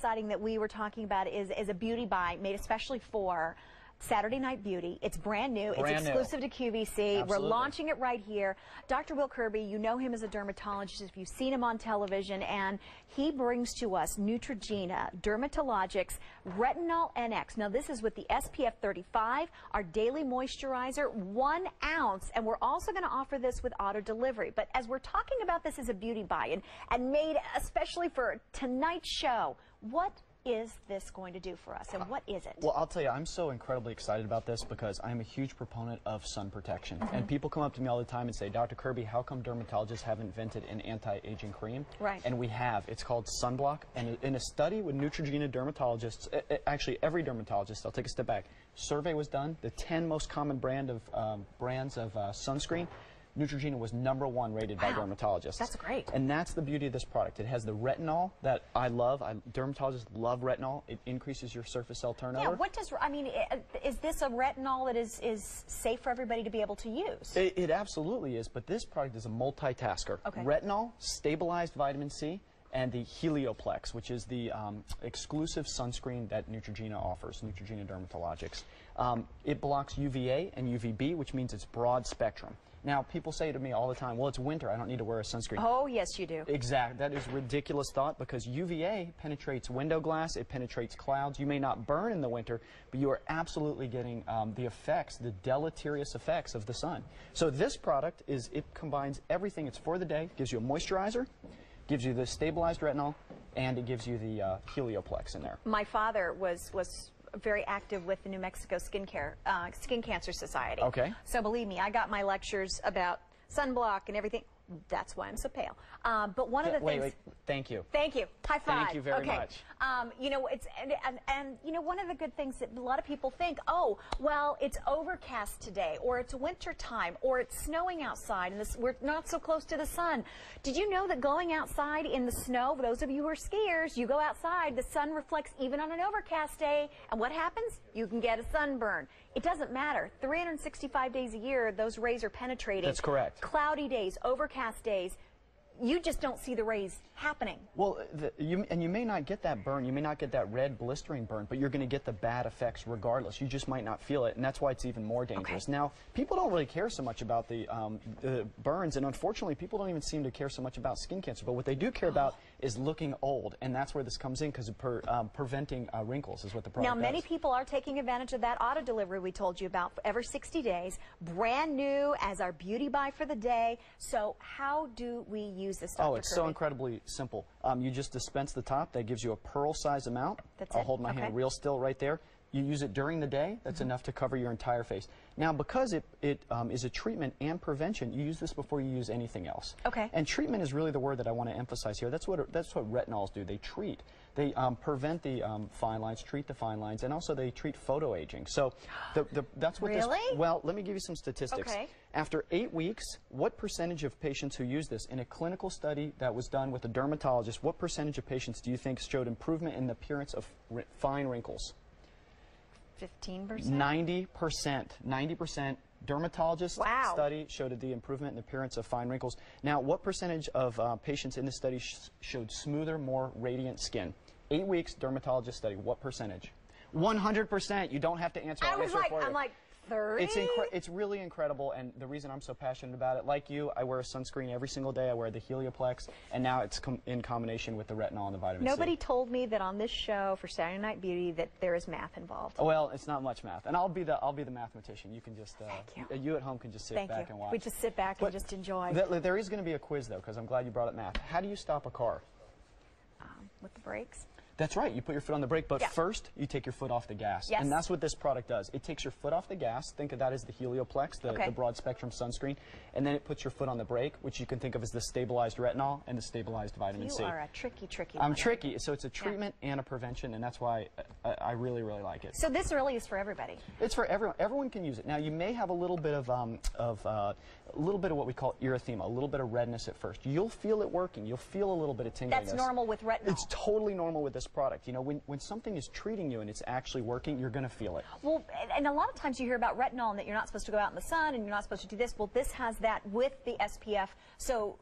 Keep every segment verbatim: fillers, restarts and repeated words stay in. exciting that we were talking about is, is a beauty buy made especially for Saturday Night Beauty. It's brand new. Brand it's exclusive new. to Q V C. Absolutely. We're launching it right here. Doctor Will Kirby, you know him as a dermatologist if you've seen him on television, and he brings to us Neutrogena Dermatologics Retinol N X. Now, this is with the S P F thirty-five, our daily moisturizer, one ounce, and we're also going to offer this with auto delivery. But as we're talking about this as a beauty buy and, and made especially for tonight's show, what is this going to do for us, and what is it? Well, I'll tell you, I'm so incredibly excited about this because I'm a huge proponent of sun protection. Mm-hmm. And people come up to me all the time and say, Doctor Kirby, how come dermatologists haven't invented an anti-aging cream? Right. And we have. It's called Sunblock. And in a study with Neutrogena dermatologists, actually every dermatologist, I'll take a step back, survey was done, the ten most common brand of um, brands of uh, sunscreen. Neutrogena was number one rated wow. by dermatologists. That's great. And that's the beauty of this product. It has the retinol that I love. I, dermatologists love retinol. It increases your surface cell turnover. Yeah, what does, I mean, is this a retinol that is, is safe for everybody to be able to use? It, it absolutely is, but this product is a multitasker. Okay. Retinol, stabilized vitamin C, and the Helioplex, which is the um, exclusive sunscreen that Neutrogena offers, Neutrogena Dermatologics. Um, it blocks U V A and U V B, which means it's broad spectrum. Now, people say to me all the time, well, it's winter, I don't need to wear a sunscreen. Oh, yes, you do. Exactly. That is a ridiculous thought because U V A penetrates window glass, it penetrates clouds. You may not burn in the winter, but you are absolutely getting um, the effects, the deleterious effects of the sun. So this product, is it combines everything. It's for the day, gives you a moisturizer, gives you the stabilized retinol, and it gives you the uh, Helioplex in there. My father was was very active with the New Mexico Skin Care, uh, Skin Cancer Society. Okay. So believe me, I got my lectures about sunblock and everything. That's why I'm so pale. Um, but one yeah, of the wait, things. Wait, thank you. Thank you. High five. Thank you very okay. much. Um, you know, it's and, and, and you know, one of the good things that a lot of people think, oh, well, it's overcast today, or it's winter time, or it's snowing outside, and this, we're not so close to the sun. Did you know that going outside in the snow, for those of you who are skiers, you go outside, the sun reflects even on an overcast day, and what happens? You can get a sunburn. It doesn't matter. three hundred sixty-five days a year, those rays are penetrating. That's correct. Cloudy days, overcast days, you just don't see the rays happening. Well, the, you, and you may not get that burn, you may not get that red blistering burn, but you're going to get the bad effects regardless. You just might not feel it, and that's why it's even more dangerous. Okay. Now, people don't really care so much about the, um, the burns, and unfortunately, people don't even seem to care so much about skin cancer, but what they do care oh. about is looking old, and that's where this comes in, because per, um, preventing uh, wrinkles is what the problem is. Now, many does. people are taking advantage of that auto delivery we told you about every sixty days, brand new as our beauty buy for the day. So how do we use this, Doctor Oh, it's Kirby? So incredibly simple. Um, you just dispense the top. That gives you a pearl size amount. That's I'll it. hold my okay. hand real still right there. You use it during the day. That's mm-hmm. enough to cover your entire face. Now, because it, it um, is a treatment and prevention, you use this before you use anything else. Okay. And treatment is really the word that I want to emphasize here. That's what that's what retinols do. They treat. They um, prevent the um, fine lines, treat the fine lines, and also they treat photoaging. So the, the, that's what really? this... Well, let me give you some statistics. Okay. After eight weeks, what percentage of patients who use this in a clinical study that was done with a dermatologist, what percentage of patients do you think showed improvement in the appearance of fine wrinkles? fifteen percent? ninety percent. ninety percent. Dermatologist wow. study showed the improvement in the appearance of fine wrinkles. Now, what percentage of uh, patients in this study sh showed smoother, more radiant skin? Eight weeks, dermatologist study. What percentage? one hundred percent. You don't have to answer. I was answer like, for I'm you. like, thirty? It's, it's really incredible, and the reason I'm so passionate about it, like you, I wear a sunscreen every single day. I wear the Helioplex, and now it's com in combination with the retinol and the vitamin Nobody C. Nobody told me that on this show for Saturday Night Beauty that there is math involved. Well, it's not much math, and I'll be the I'll be the mathematician. You can just uh, you. you at home can just sit Thank back you. and watch. We just sit back but and just enjoy. Th there is going to be a quiz though, because I'm glad you brought up math. How do you stop a car? Um, with the brakes. That's right. You put your foot on the brake, but yeah. first you take your foot off the gas. Yes. And that's what this product does. It takes your foot off the gas. Think of that as the Helioplex, the, okay. the broad spectrum sunscreen. And then it puts your foot on the brake, which you can think of as the stabilized retinol and the stabilized vitamin you C. You are a tricky, tricky I'm one. tricky. So it's a treatment yeah. and a prevention, and that's why I, I really, really like it. So this really is for everybody. It's for everyone. Everyone can use it. Now, you may have a little bit of, um, of uh, a little bit of what we call erythema, a little bit of redness at first. You'll feel it working. You'll feel a little bit of tingling. That's normal with retinol. It's totally normal with this product. You know, when, when something is treating you and it's actually working, you're going to feel it. Well, and, and a lot of times you hear about retinol and that you're not supposed to go out in the sun and you're not supposed to do this. Well, this has that with the S P F. So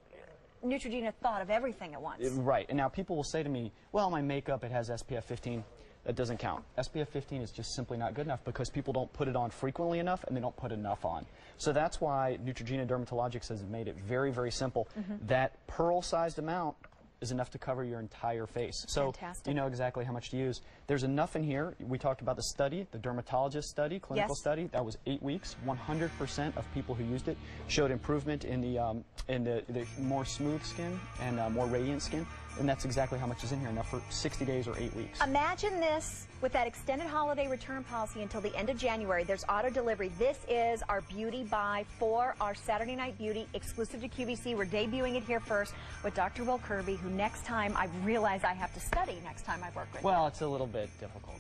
Neutrogena thought of everything at once. Right. And now people will say to me, well, my makeup, it has S P F fifteen. That doesn't count. S P F fifteen is just simply not good enough because people don't put it on frequently enough and they don't put enough on. So that's why Neutrogena Dermatologics has made it very, very simple. Mm-hmm. That pearl-sized amount is enough to cover your entire face. So Fantastic. You know exactly how much to use. There's enough in here. We talked about the study, the dermatologist study, clinical yes. study. That was eight weeks. one hundred percent of people who used it showed improvement in the um, in the, the more smooth skin and uh, more radiant skin. And that's exactly how much is in here, enough for sixty days or eight weeks. Imagine this with that extended holiday return policy until the end of January. There's auto delivery. This is our beauty buy for our Saturday Night Beauty, exclusive to Q V C. We're debuting it here first with Doctor Will Kirby, who next time I realize I have to study next time I work with well, him. Well, it's a little bit difficult.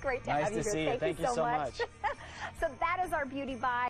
Great to nice have you to here. See Thank you. Thank you so, you so much. much. So that is our beauty buy.